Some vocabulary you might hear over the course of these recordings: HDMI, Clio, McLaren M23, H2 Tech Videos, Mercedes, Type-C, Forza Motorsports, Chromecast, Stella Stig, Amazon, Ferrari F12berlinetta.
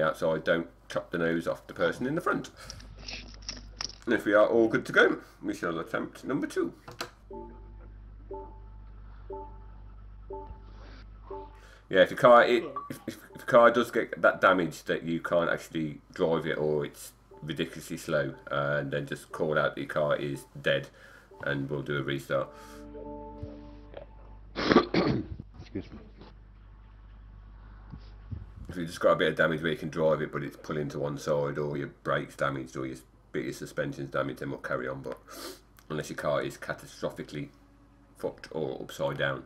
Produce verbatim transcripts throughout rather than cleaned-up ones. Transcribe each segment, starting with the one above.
the outside don't chop the nose off the person in the front. And if we are all good to go, we shall attempt number two. Yeah, if the car it, if, if the car does get that damage that you can't actually drive it or it's ridiculously slow, uh, and then just call out that your car is dead, and we'll do a restart. Excuse me. If you just got a bit of damage where you can drive it, but it's pulling to one side, or your brakes damaged, or your bit of your suspension's damaged, then we'll carry on. But unless your car is catastrophically fucked or upside down.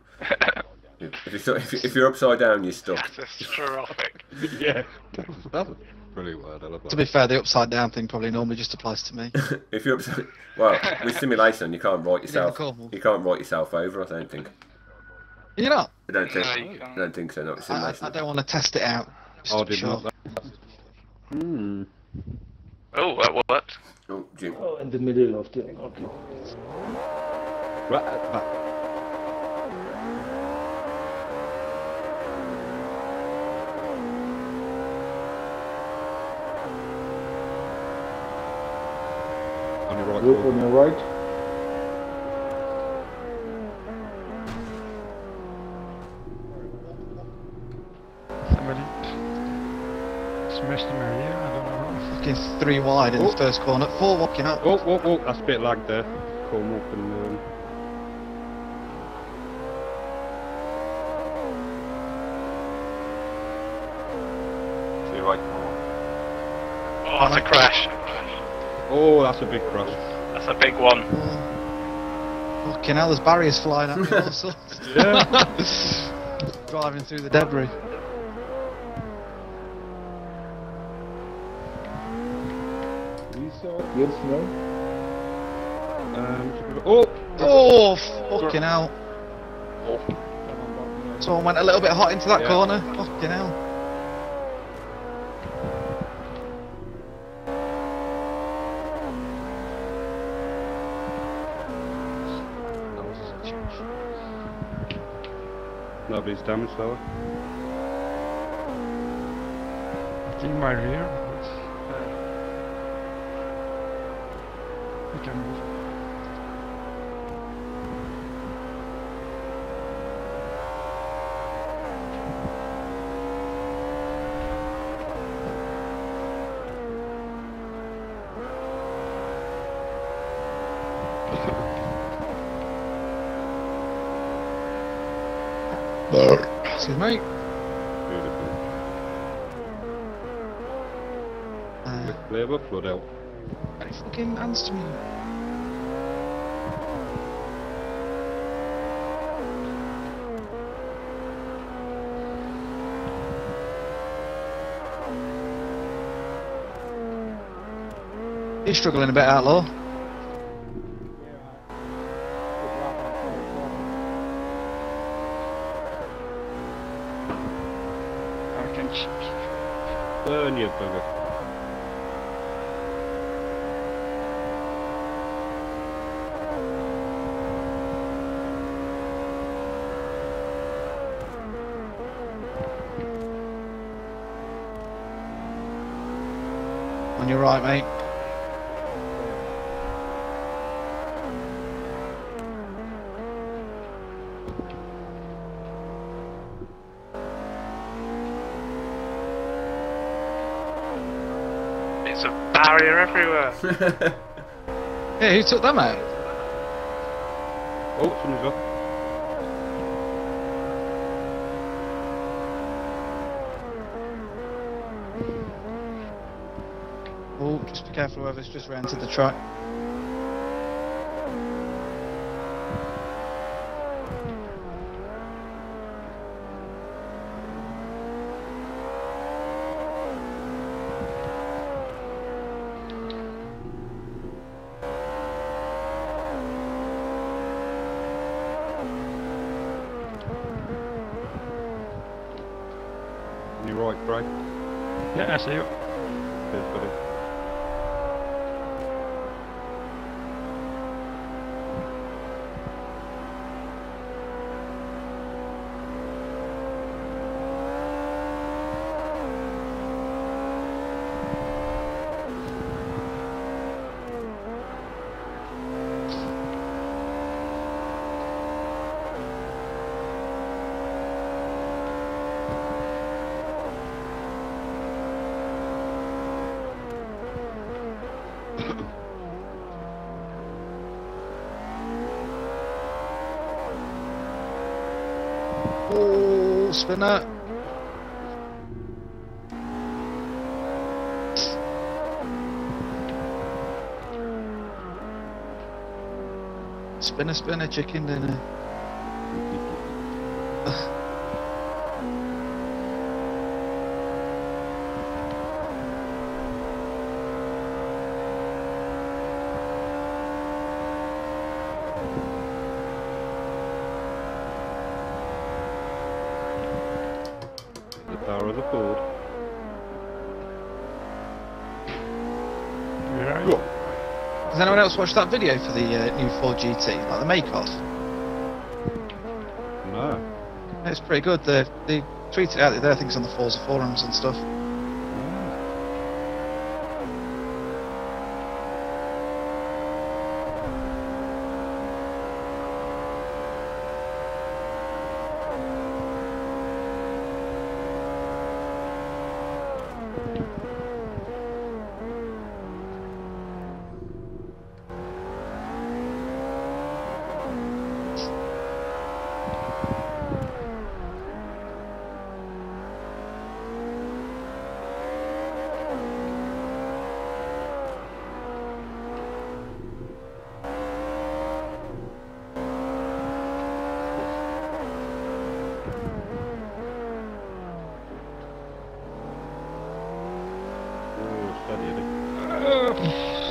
If you're, if you're upside down, you're stuck. Catastrophic. Yeah. That's a brilliant word. I love that. To be fair, the upside down thing probably normally just applies to me. If you're upside, well, with simulation, you can't write yourself. You can't write yourself over. I don't think. You're not. I don't think. No, I don't think so. Not with simulation. I, I don't want to test it out. I did sure. not. Hmm. Oh, that worked. Oh, Jim. Oh, in the middle of the. Okay. Right at the back. Right, look on the right. Somebody smashed him earlier, I don't know. Fucking three wide oh. in the first corner, four walking up. Oh, oh, oh, that's a bit lagged there. Come up and. Um... To your right corner. Oh, that's a crash. Oh, that's a big crash. That's a big one. Oh. Fucking hell, there's barriers flying at me all sorts. Yeah. Driving through the debris. Yes, no. Um, oh! Oh, fucking hell. Oh. Someone went a little bit hot into that yeah. corner. Fucking hell. Nobody's damaged, fella. I think my rear. I can move. Excuse me. Beautiful. Uh, With flavour, flood out. I fucking hands to me. He's struggling a bit, Outlaw. Burn you bugger. On your right, mate. Barrier everywhere. Yeah, who took them out? Oh, someone's up. Oh, just be careful whoever's just re-entered the track. Right, right. Yeah, I see you. Cheers, buddy. spinner. Spinner, spinner, chicken dinner. Power of the board. Yeah. Has anyone else watched that video for the uh, new Ford G T, like the make-off? No. It's pretty good. They they tweeted out there, I think it's on the Forza forums and stuff.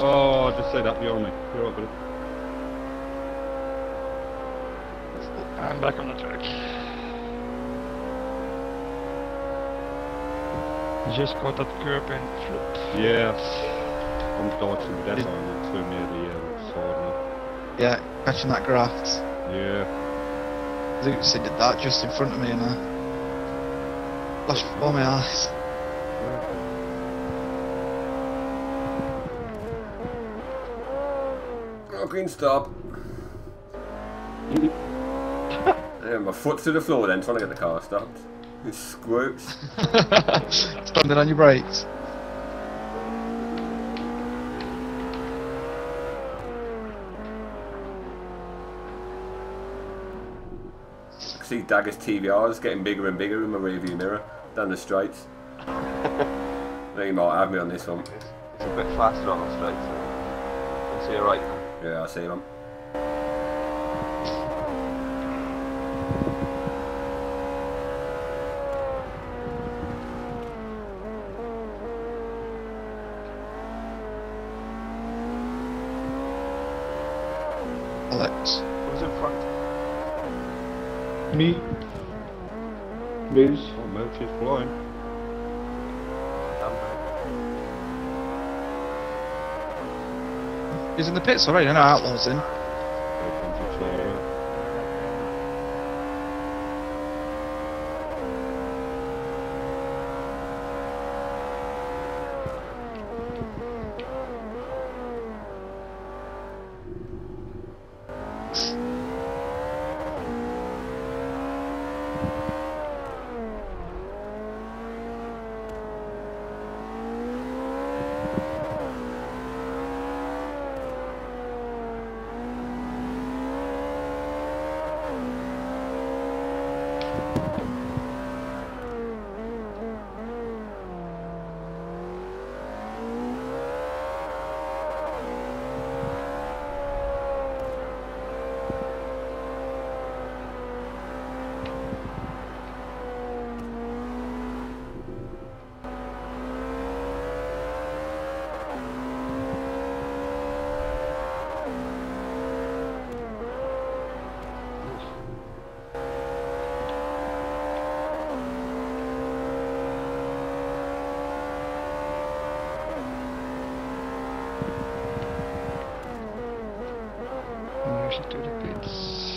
Oh, just say that beyond me. You're right, buddy. I'm back on the track. You just caught that curb and flip. Yes. I'm dodging that it, line that threw me at the uh, side. Yeah, catching that graft. Yeah. Lucy did that just in front of me and I flashed before my eyes. Green stop. Yeah, my foot's to the floor then, trying to get the car stopped. It squirts. Standing on your brakes. I see Dagger's T V Rs getting bigger and bigger in my rearview mirror, down the straights. I think you might have me on this one. It's a bit faster on the straights. So I see you right. Yeah, I see them. Alex. Who's in front? Me. Moose. Oh, Moose is flying. He's in the pits already, I know Outlaw's in. To the pits.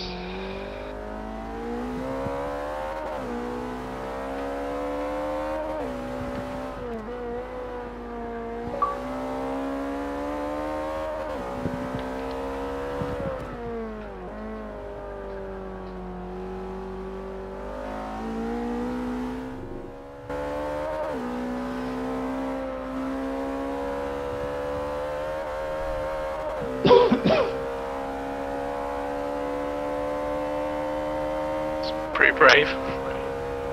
Brave.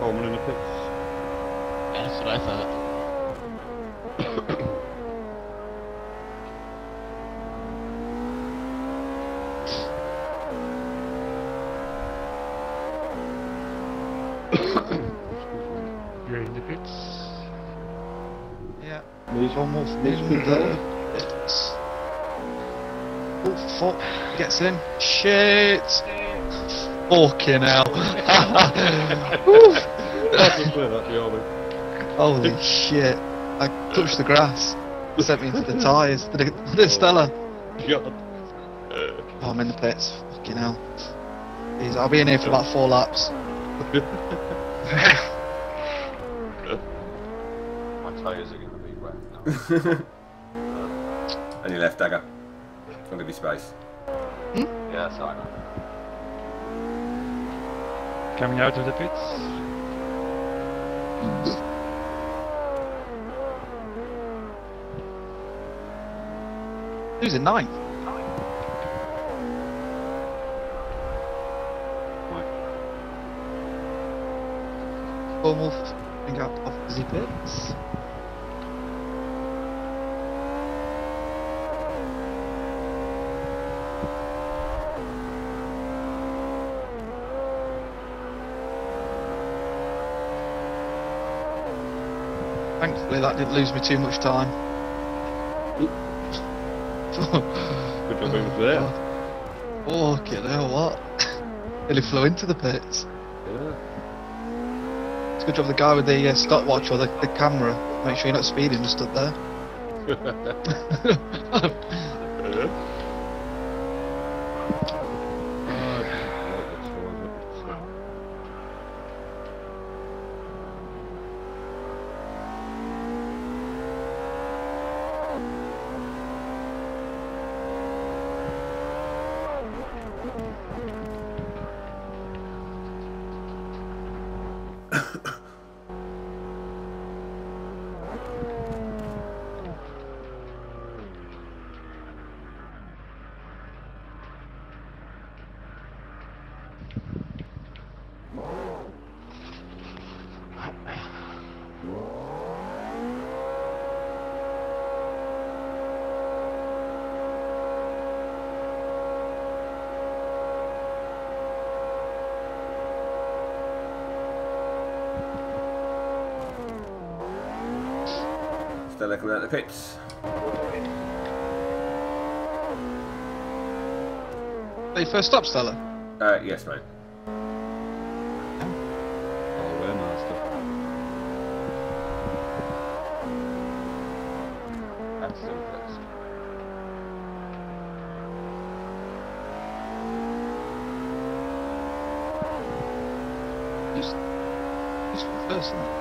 Oh someone in the pits. That's what I thought. You're in the pits. Yeah. He's almost needs to Oh fuck! Gets in. Shit! Fucking hell! Holy shit! I touched the grass. Sent me into the tyres. Did it? Did it, Stella? God. Oh, I'm in the pits. Fucking hell! Jeez, I'll be in here for like four laps. My tyres are going to be wet now. Any left, Dagger? It's going to be space. Hmm? Yeah, that's fine. Coming out of the pits. Who's in ninth? Almost think out of the pits. Thankfully that didn't lose me too much time. Good job over there. Oh, fucking hell, what? Nearly flew into the pits. Yeah. Good job the guy with the uh, stopwatch or the, the camera. Make sure you're not speeding, just up there. Stella coming out of the pits. They first stop, Stella? Uh, yes, mate. Oh, we're master. That's still first. Who's, who's first now?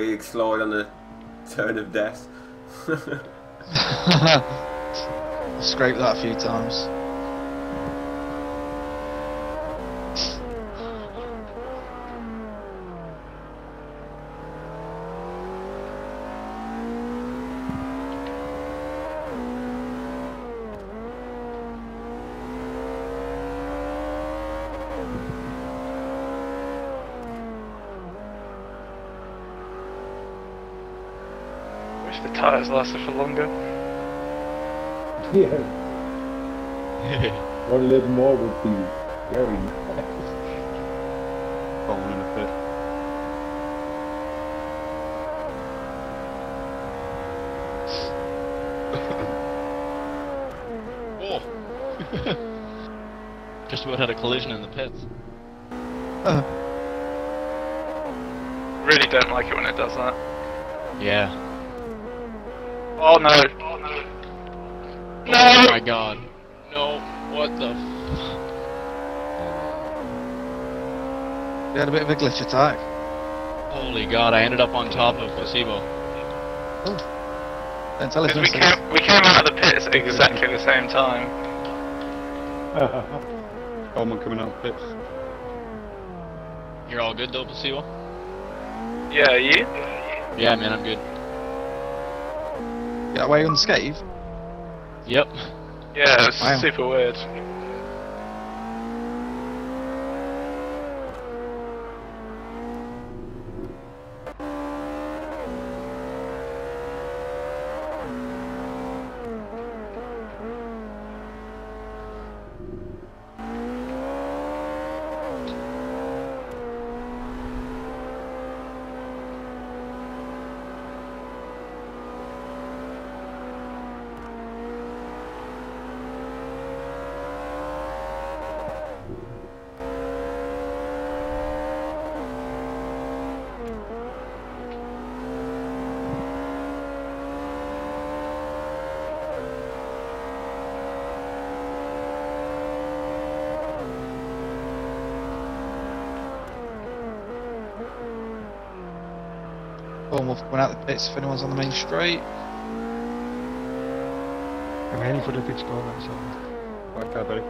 big slide on the turn of death. Scraped that a few times. The tyres lasted for longer. Yeah. One little more would be very nice. Falling in a pit. Oh! Just about had a collision in the pits. Uh. Really don't like it when it does that. Yeah. Oh no. Oh no. No! Oh my god. No. What the f. We had a bit of a glitch attack. Holy god, I ended up on top of Placebo. Oh. Don't tell us. We came, we came out of the pits at exactly the same time. Coleman coming out of the pits. You're all good though, Placebo? Yeah, are you? Yeah, man, I'm good. That way unscathed? Yep. Yeah, it's wow. Super weird. We'll went out the pits if anyone's on the main straight. I'm heading for the pit score now, so. Right there, buddy.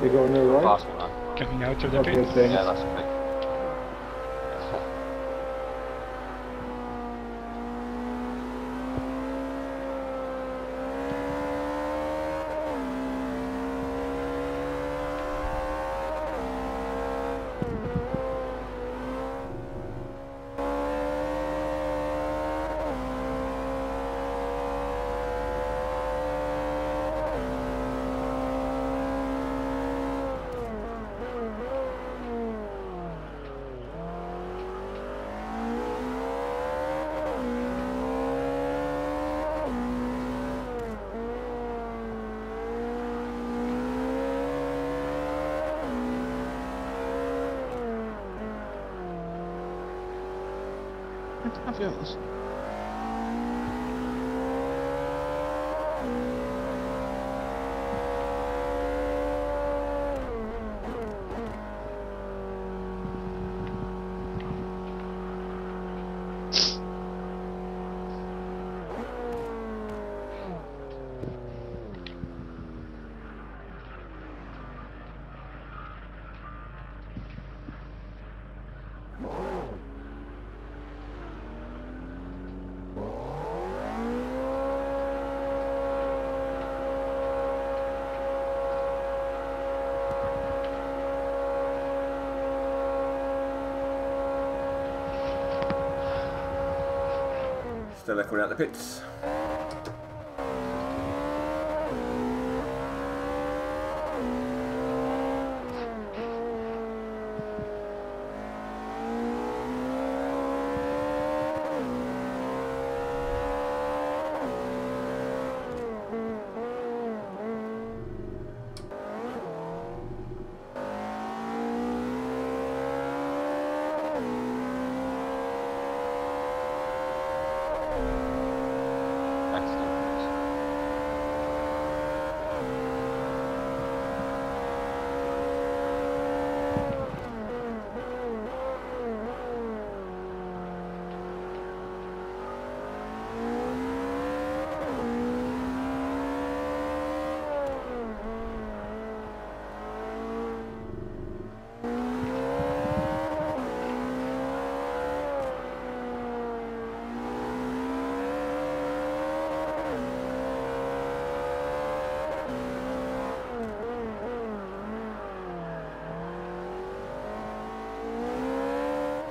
You're going to the right? Last one, huh? Coming out of the pit. Yeah, that's a big. I'm feeling this. Stella coming out the pits.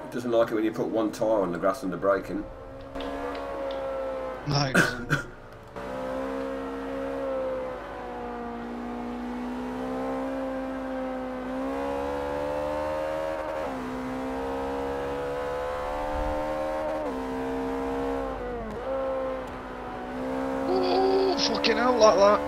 Doesn't like it when you put one tyre on the grass and the braking. No. Oh, fucking hell, like that.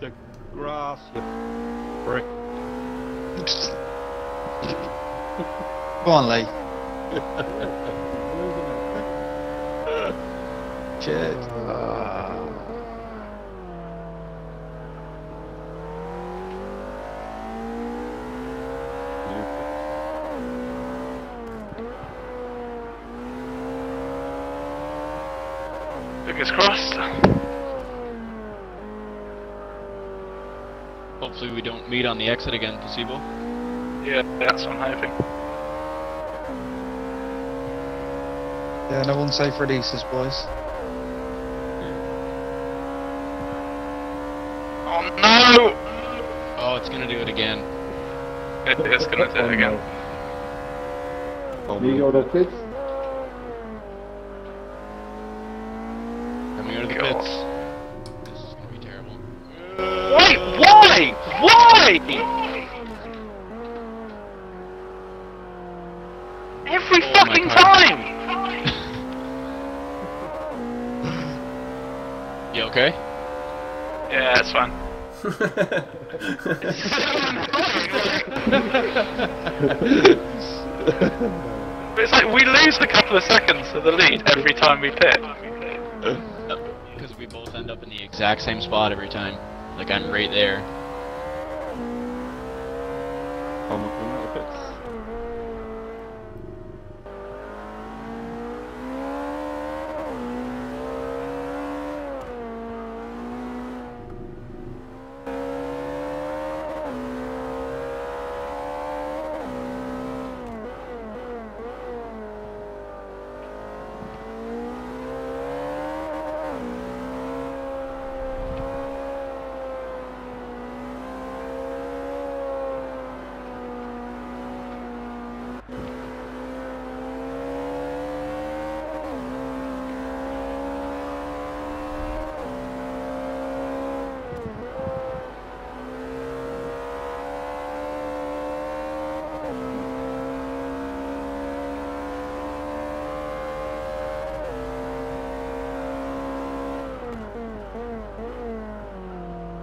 The grass, you prick. Go on, Lee. Shit. Uh. Fingers crossed. Hopefully we don't meet on the exit again, Placebo. Yeah, that's what I'm hoping. Yeah, no unsafe releases, boys. Oh no! Oh, it's gonna do it again. It is gonna do it again. Leo, that's it. Coming out of the pits. This is gonna be terrible. Wait, why? Why? Every oh, fucking time! You okay? Yeah, that's fine. It's so annoying. It's like we lose a couple of seconds to the lead every time we pit. Because we both end up in the exact same spot every time. Like I'm right there.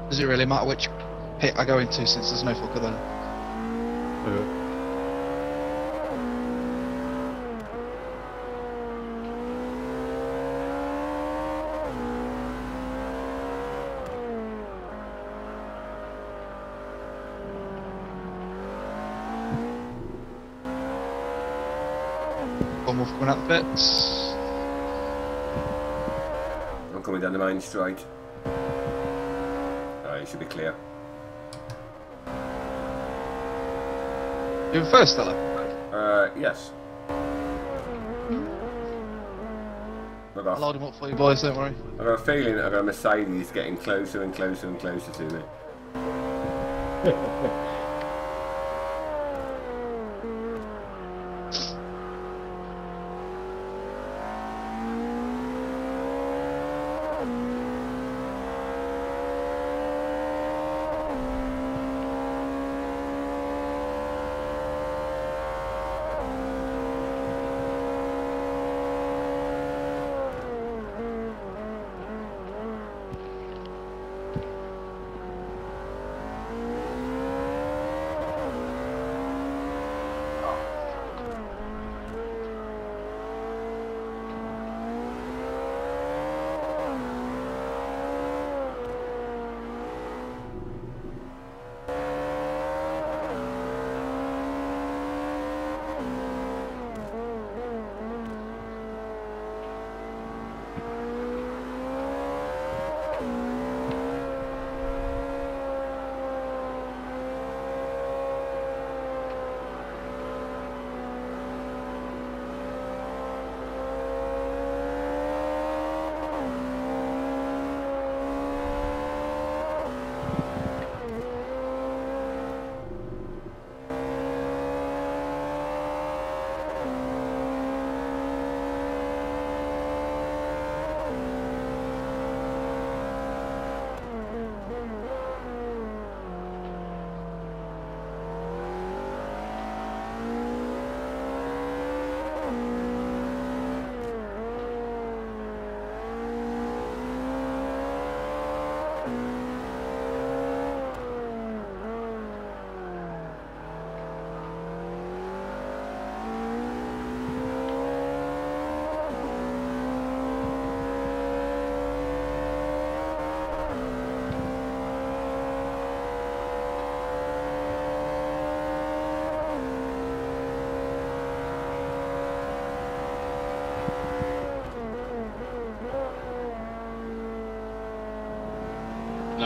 Does it really matter which pit I go into since there's no fucker there? Yeah. One more coming out the pits. I'm coming down the main straight. Should be clear. You were first, Stella? Uh, yes. I've got, I'll load him up for you, boys, don't worry. I've got a feeling that I've got a Mercedes getting closer and closer and closer to me.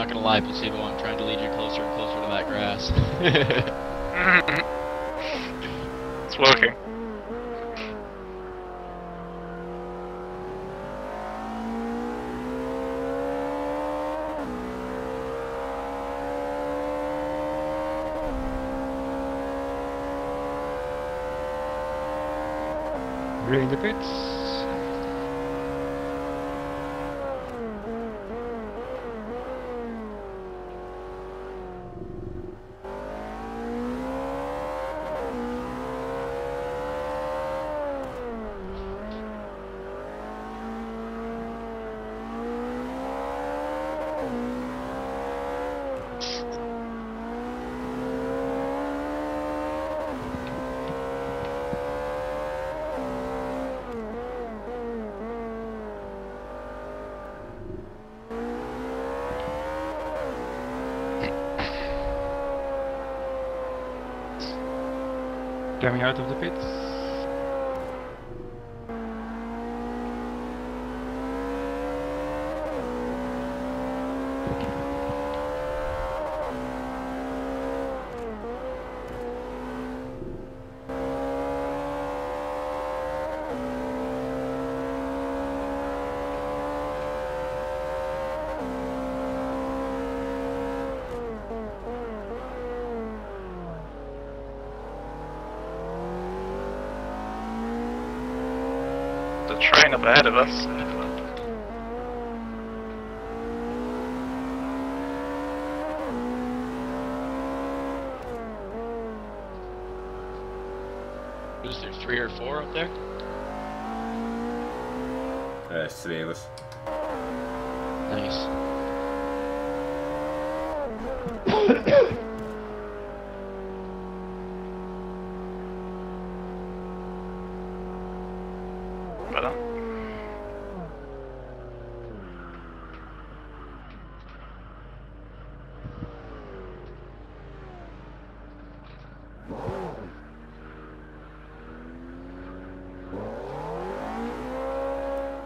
not gonna lie, Placebo, I'm trying to lead you closer and closer to that grass. It's working. Green the pits. Coming out of the pits. Train up ahead of us. Is there three or four up there? Uh, it's three of us. Nice.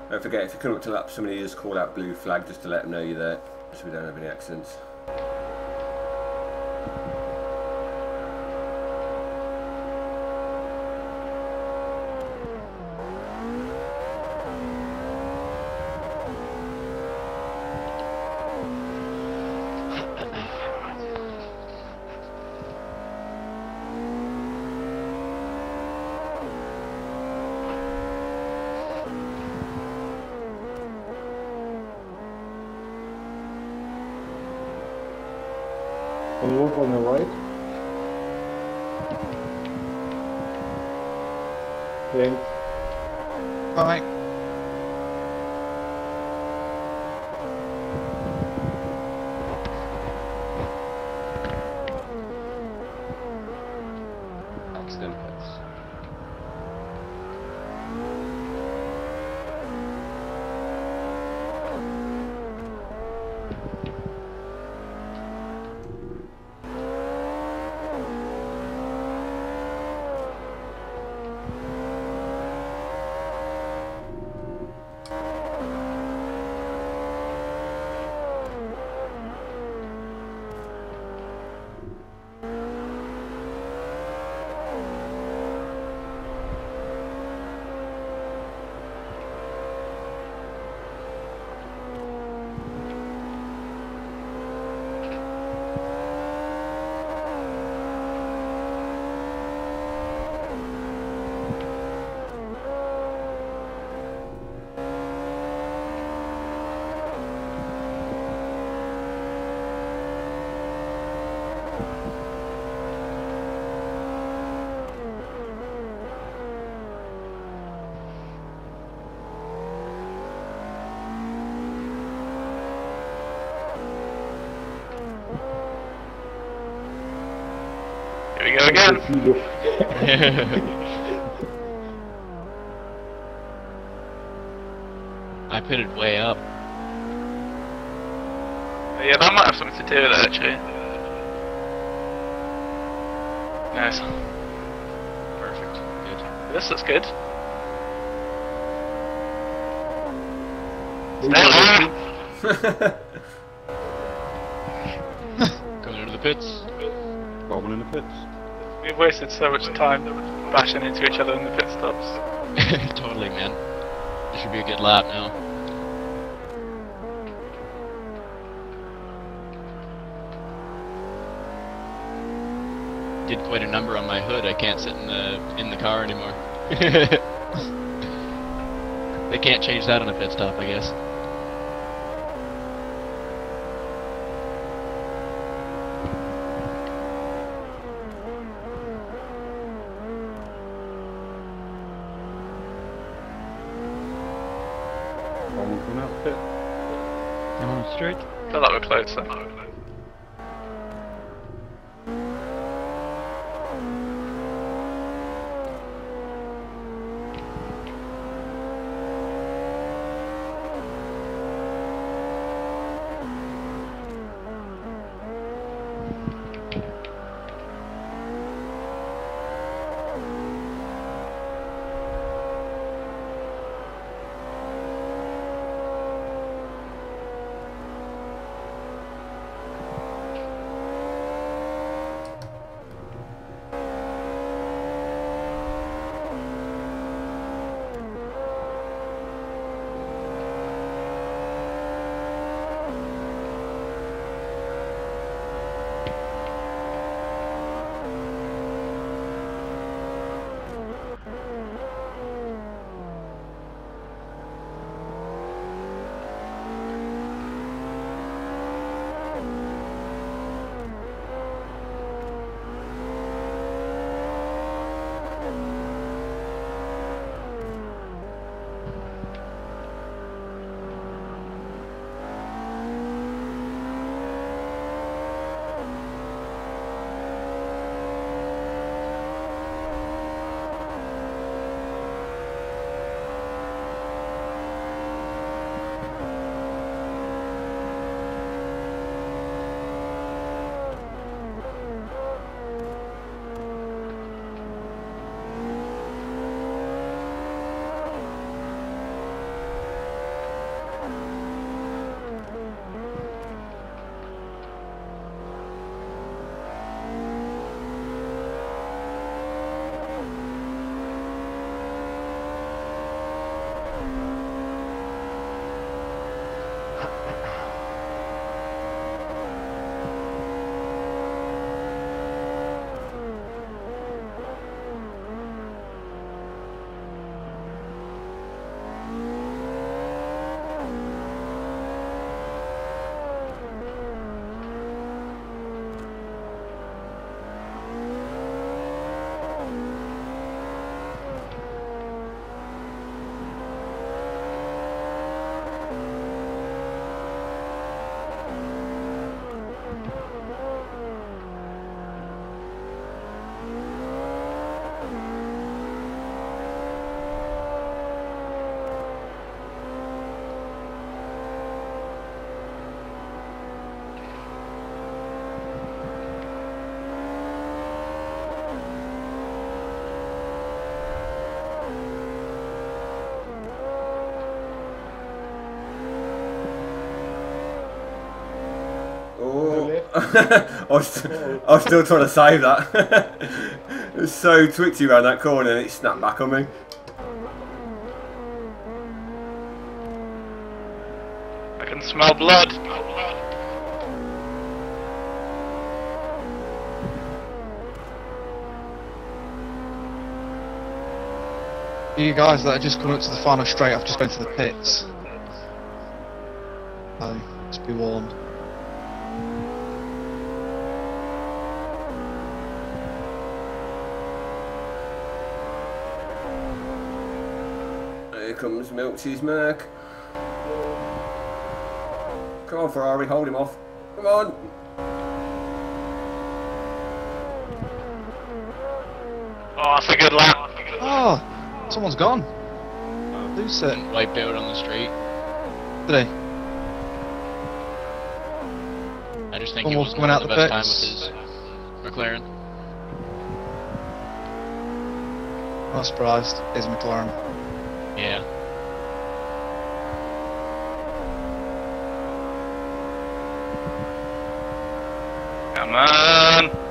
Don't forget, if you come up to lap somebody, just call out blue flag just to let them know you're there, so we don't have any accidents. Move on the right. James. Bye. Accident pits. Here we go again. I pitted way up. Yeah, that might have something to do with it actually. Nice. Perfect. Good. This looks good. Stella! pits. Bobbing in the pits. We've wasted so much time bashing into each other in the pit stops. Totally, man. This should be a good lap now. Did quite a number on my hood. I can't sit in the in the car anymore. They can't change that on a pit stop, I guess. One coming out pit. On the street. I feel like we're closer. I, was I was still trying to save that. It was so twitchy around that corner and it snapped back on me. I can smell blood. You guys that are just coming up to the final straight, I've just gone to the pits. So, just be warned. Comes Milksy's Merc. Come on, Ferrari, hold him off. Come on! Oh, that's a good lap. Oh, someone's gone. Loose it. Wiped out on the street. Did he? I just think he was going out the best time with his McLaren. Not surprised. It's McLaren. Yeah. Come on.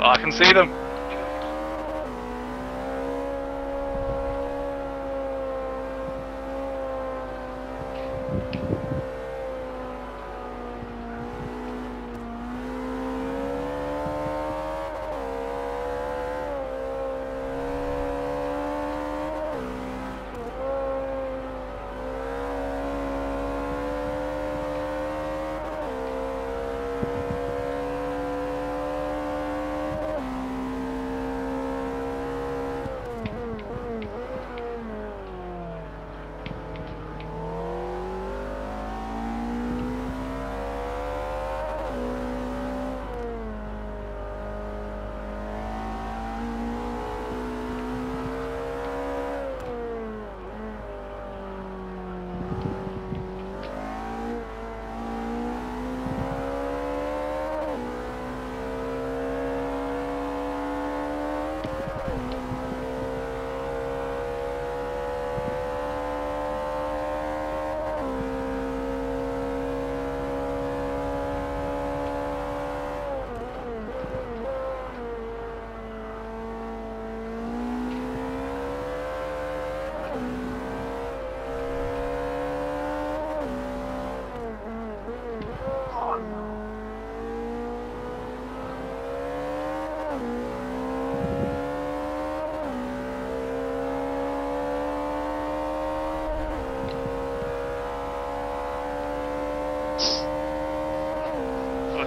I can see them.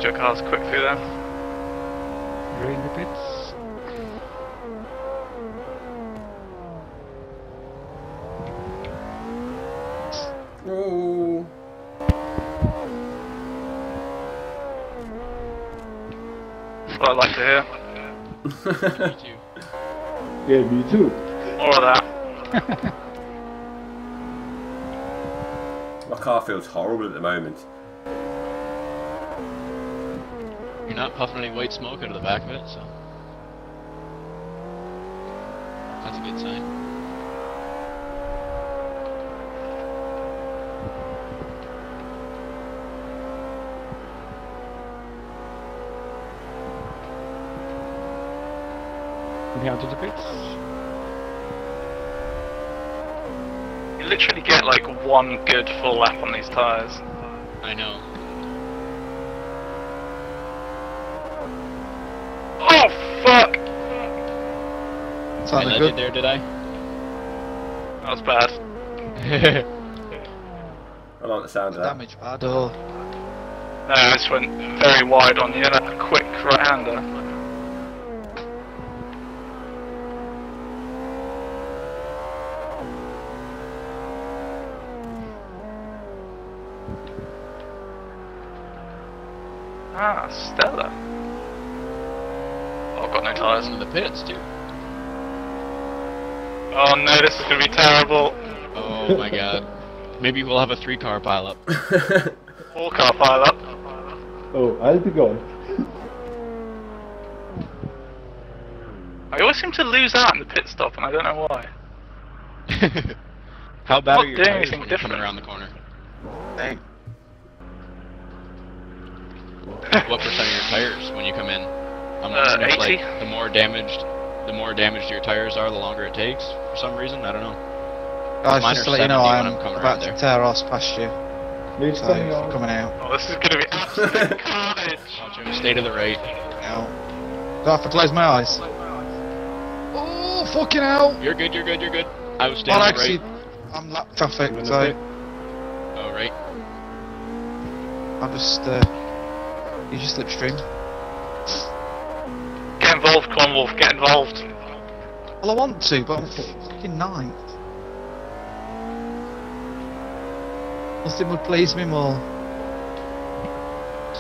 Your cars quick through them. You're in the pits. No. That's what I like to hear. Me too. Yeah, me too. More of that. My car feels horrible at the moment. You're not puffing any white smoke out of the back of it, so that's a good sign. And out to the pits. You literally get like one good full lap on these tyres. I know. I landed there, did I? That was bad. I like the sound of that. Damage bad. Oh. No, I just went very wide on you and had a quick right-hander. Ah, Stella. Oh, I've got no tyres in the pits, dude. Oh no, this is going to be terrible. Oh my god. Maybe we'll have a three car pile up. Four car pile up. Oh, I'll be gone. I always seem to lose out in the pit stop and I don't know why. How bad are your tires when you're coming around the corner? Dang. What percent of your tires when you come in? I'm not sure if like, the more damaged... The more damaged your tires are, the longer it takes. For some reason, I don't know. I was just to let you know I'm about to tear off past you. Move so I'm coming out. Oh, this is going to be absolute carnage. Oh, Jim, stay to the right. No. Do I have to close my eyes? Oh, fucking hell! You're good. You're good. You're good. I was staying well, to the right. Well, actually, I'm lap traffic, so. Oh right. I'm just. Uh, you just slipstream. Get involved, Clonwolf, get involved. Well, I want to, but I'm fucking ninth. Nothing would please me more.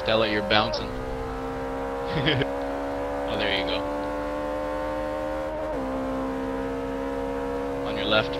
Stella, you're bouncing. Oh, there you go. On your left.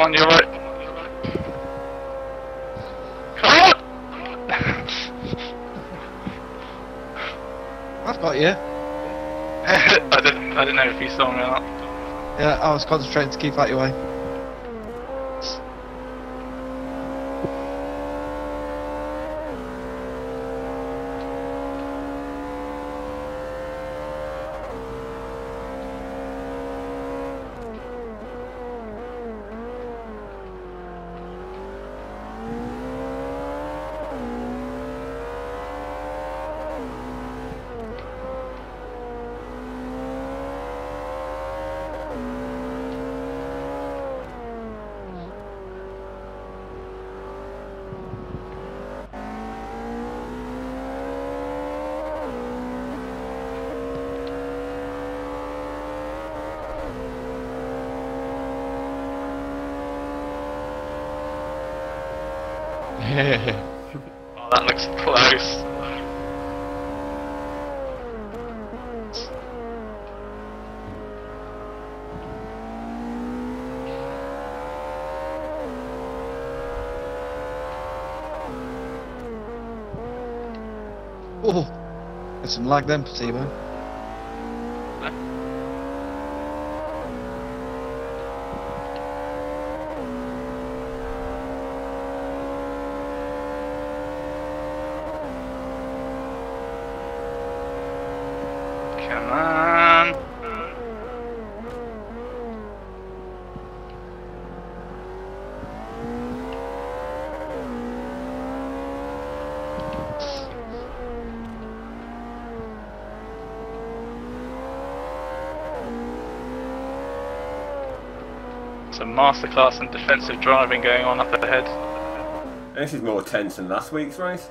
On your right. Come on! I've got you. I didn't. I didn't know if you saw me or not. Yeah, I was concentrating to keep out your way. Oh, that looks close. Oh, got some lag then, Placebo. Come on. It's a masterclass in defensive driving going on up ahead. This is more tense than last week's race.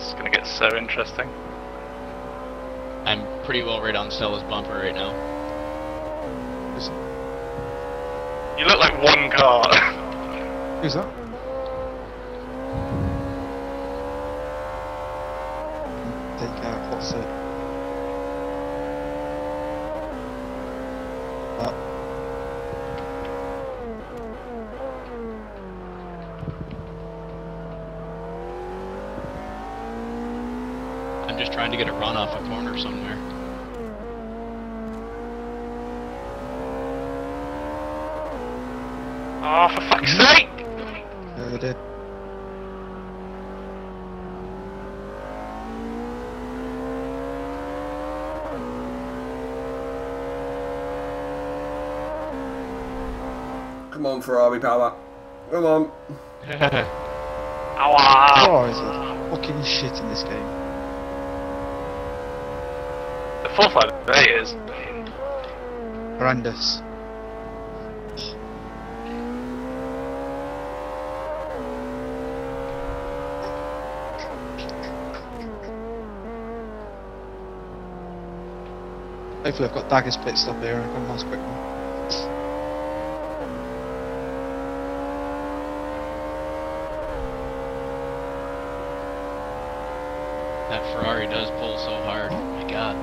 It's gonna get so interesting. I'm pretty well right on Stella's bumper right now. You look like one car. Who's that? Take out, what's it? Just trying to get a run off a corner somewhere. Oh, for fuck's sake! Yeah, they did. Come on, Ferrari power. Come on. Ow! Oh, is it fucking shit in this game? The fourth line of play is horrendous. Hopefully I've got Dagger's pit stop here and I've got a nice quick one. That Ferrari does pull so hard, oh my god.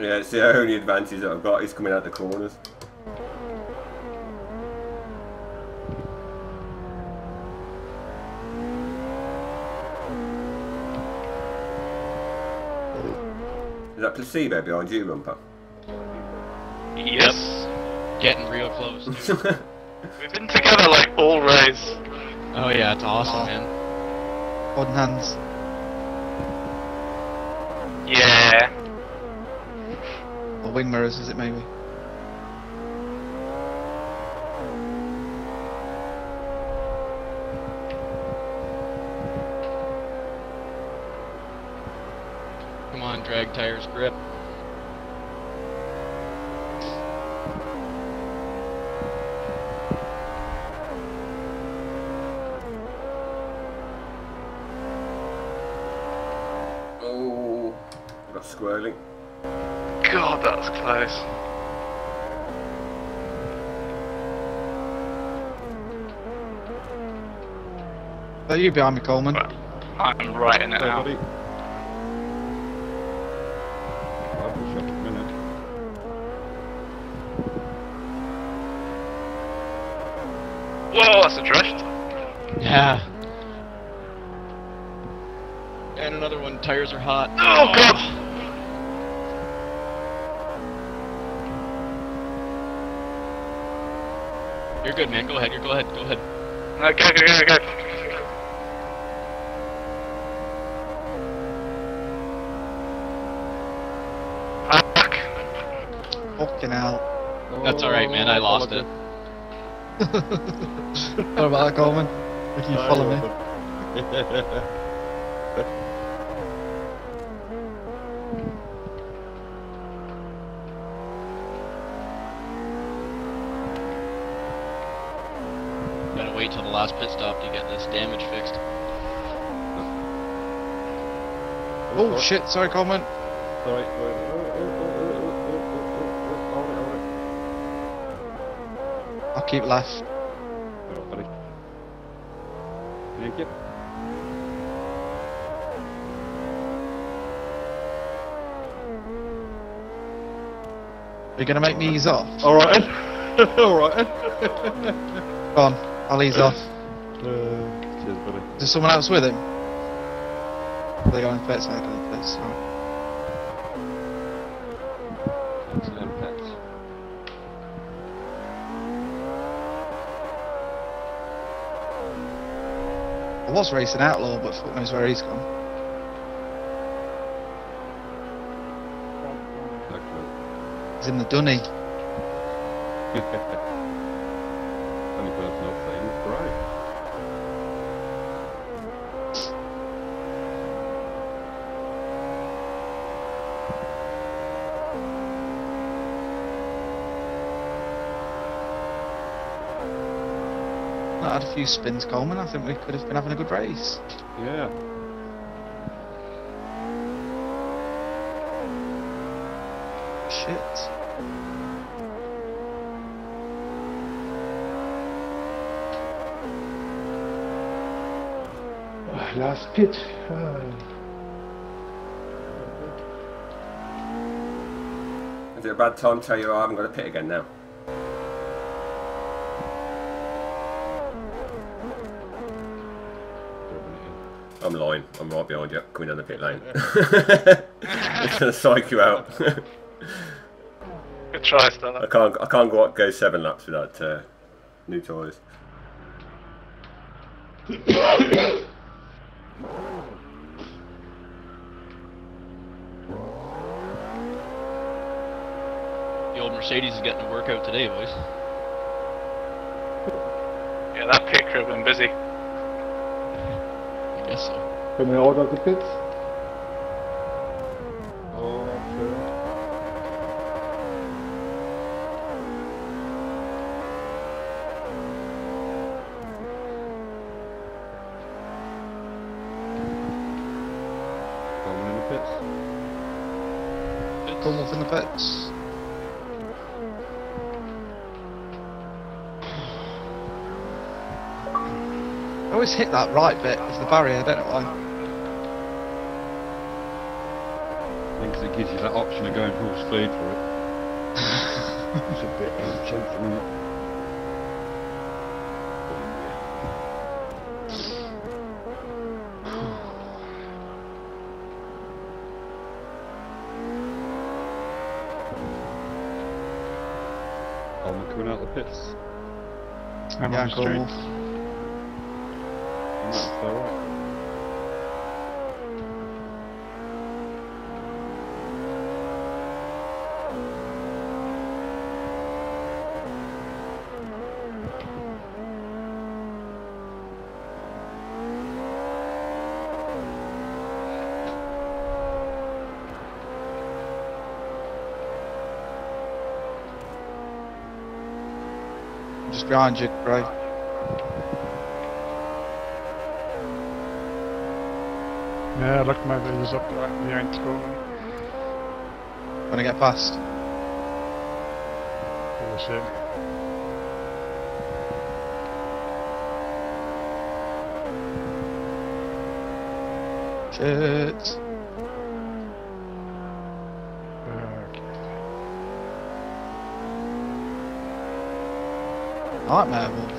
Yeah, it's the only advantage that I've got is coming out the corners. Is that Placebo behind you, Rumper? Yes. Getting real close. We've been together like all race. Oh yeah, it's awesome, man. Holding hands. Yeah. Or wing mirrors, is it maybe? Come on, drag tires, grip. Squirreling. God, that's close. Are you behind me, Coleman? Well, I'm right in it now. Hey, buddy. I'll push up a minute. Whoa, that's a drift. Yeah. And another one. Tires are hot. Oh God. You're good, man. Go ahead. You're go ahead. Go ahead. No, go, go, go, go. Fuck. Fucking hell. That's all right, man. I lost it. What about that, Coleman? If you follow me. Wait till the last pit stop to get this damage fixed. Oh, oh shit, sorry Coleman. Sorry. I'll keep left. Thank you. Are you gonna make me ease off? Alright. Alright. Go on. I'll ease off. Uh, cheers, buddy. Is someone else with him? They got in pets, I got in pets. Excellent pets. I was racing Outlaw, but fuck knows where he's gone. Okay. He's in the dunny. Had a few spins, Coleman. I think we could have been having a good race. Yeah. Shit. Oh, last pit. Oh. Is it a bad time to tell you I haven't got a pit again now? I'm lying, I'm right behind you, coming down the pit lane. It's gonna psych you out. Good try, Stella. I can't, I can't go, go seven laps without uh, new tyres. The old Mercedes is getting a workout today, boys. Yeah, that pit crew's been busy. Yes, sir. Can we order the pits? Okay. Come off in the pits. I always hit that right bit of the barrier, I don't know why. I think because it gives you that option of going full speed for it. It's a bit intense, isn't it? Oh, we're coming out of the pits. I'm yeah, on the street. I'm not so up. Just behind you, right? Yeah, look, my video's up the right behind the corner. Wanna get past? Oh shit. Shit. I like Mad Wolf.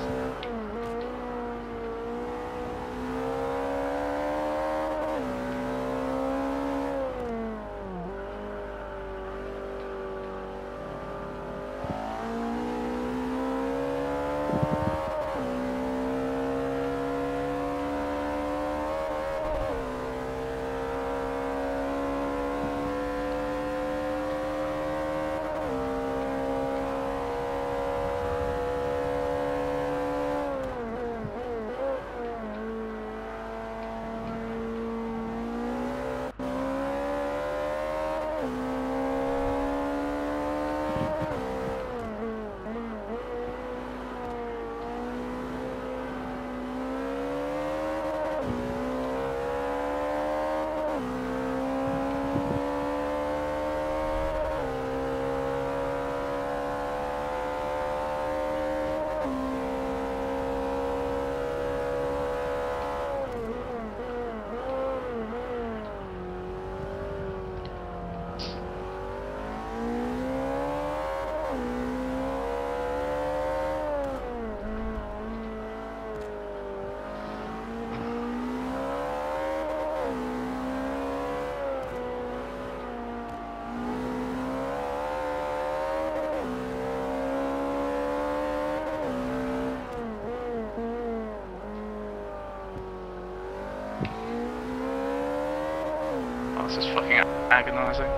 This is fucking agonizing.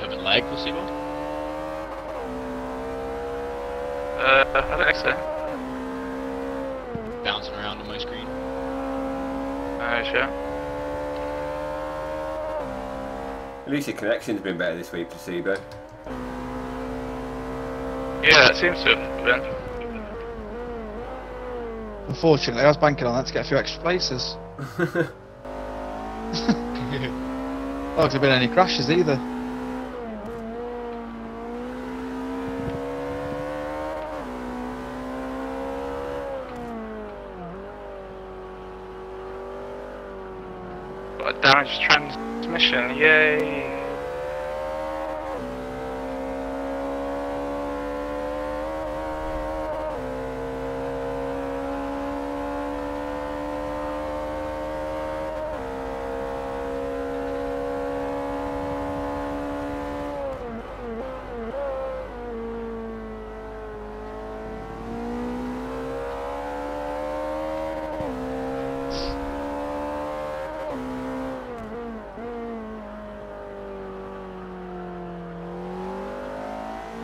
Have it lagged, placebo? Uh, I don't think so. Bouncing around on my screen. Alright, sure. At least your connection's been better this week, placebo. Yeah, it seems to have been. Unfortunately, I was banking on that to get a few extra places. Not like there've been any crashes either. Got a damaged transmission, yay!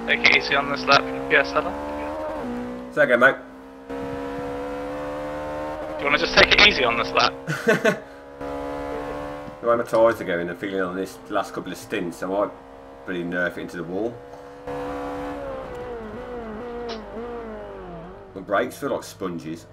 Take it easy on this lap, yeah, Stella. Second, mate. Do you want to just take it easy on this lap? The amount of tyres are going, I'm feeling on this last couple of stints, I might really nerf it into the wall. My brakes feel like sponges.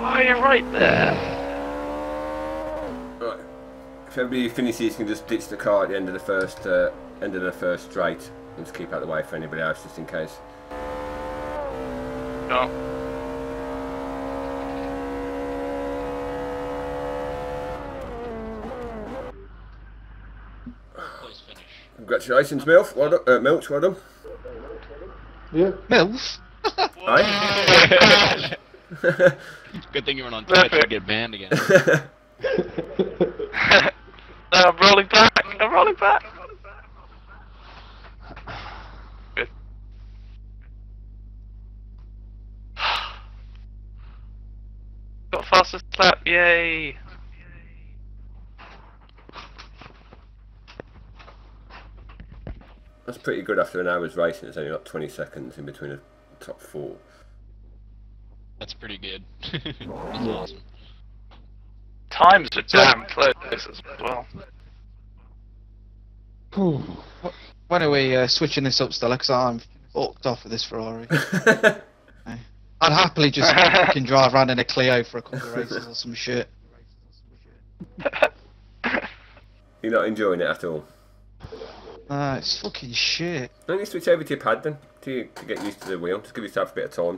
Why are you right there? Right. If everybody finishes, you can just ditch the car at the end of the first uh, end of the first straight and just keep out of the way for anybody else, just in case. No. Congratulations, Milf. Well done, uh, Milch, well done. Yeah. Milf? Aye. Good thing you weren't on Twitch, I'd get banned again. I'm rolling back, I'm rolling back. Good. Got fastest lap, yay. That's pretty good after an hour's racing. It's only like twenty seconds in between a top four. That's pretty good. That's awesome. Times are damn close as well. Ooh. When are we uh, switching this up, Stella? Because I'm fucked off with this Ferrari. I'd happily just fucking drive around in a Clio for a couple of races or some shit. You're not enjoying it at all? No, it's fucking shit. Don't you switch over to your pad then, to, to get used to the wheel? Just give yourself a bit of time.